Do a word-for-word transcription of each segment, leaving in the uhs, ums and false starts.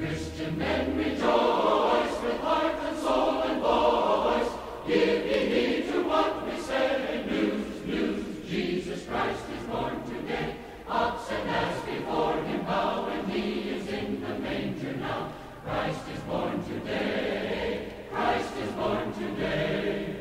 Christian men rejoice with heart and soul and voice. Give ye heed to what we say. News, news, Jesus Christ is born today. Oxen and ass before him bow, and he is in the manger now. Christ is born today. Christ is born today.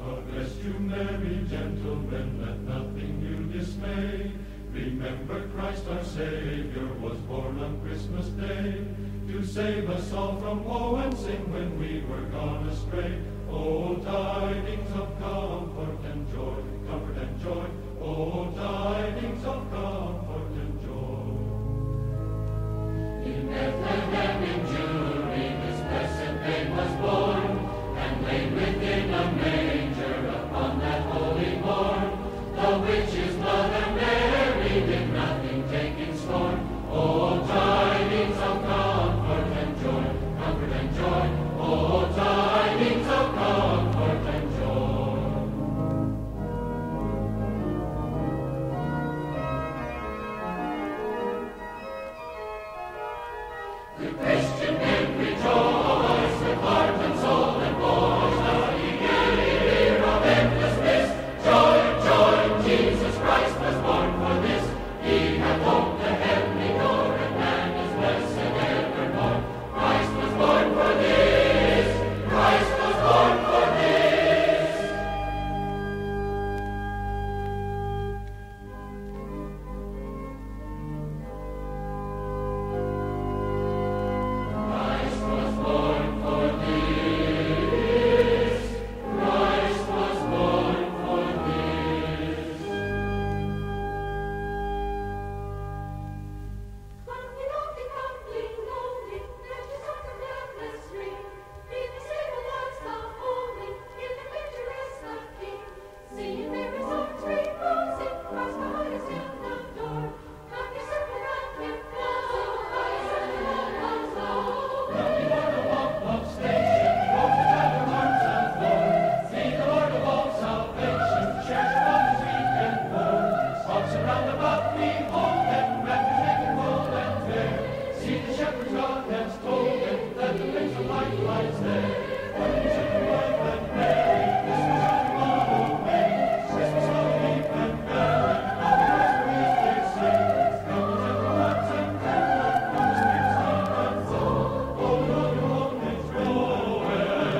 God bless you, Mary, gentlemen. Let nothing you dismay. Remember Christ our Savior was born on Christmas Day to save us all from woe and sin when we were gone astray. O tidings of comfort and joy, comfort and joy, O tidings of comfort and joy. In Bethlehem in Jewry this blessed babe was born, and laid within a manger upon that holy morn. The witch's mother Mary did nothing take in scorn. O tidings of comfort and joy, comfort and joy, O tidings of comfort and joy. The Christian men rejoice with heart and soul and voice as we hear of endless bliss. Joy, joy, Jesus Christ was born for this. He hath opened the heavenly door, and man is blessed evermore. Christ was born for this. Christ was born for this. Christ was born for this. Christ was born for this. Humbly, humbly, humbly, lowly, left his heart of gladness ring. Did he save the lives of holy, in the manger rests the King. Seeing Mary's arms reposing, Christ the highest in the door. Come ye circle round him, flow, come ye circle round him, flow. Looking on the wall of station, both the other arms of glory. See the Lord of all salvation, shares upon his weak and poor. Oxen round about me hold, and wrappers naked cold and fair. See the shepherd's God has told him, that the Prince of Life lies there. For the music of life and Mary, this was how the morrow way. This was how the leaf and barren, how the raspberries did sing. Couples and lots and cattle, couples and song and soul. Oh, Lord, your home is well, oh, well.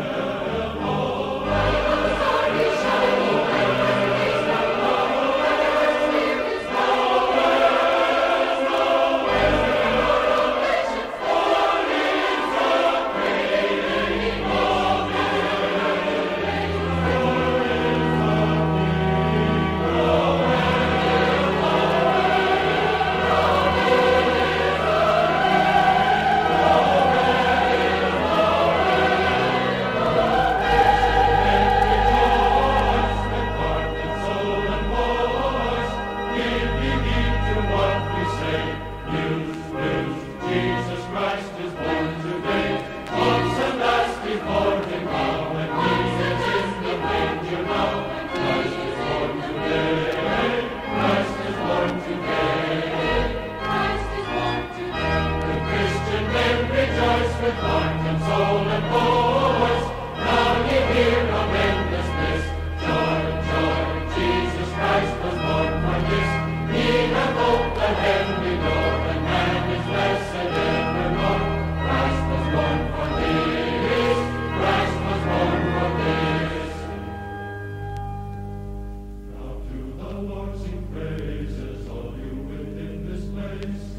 Now to the Lord sing praises, all you within this place.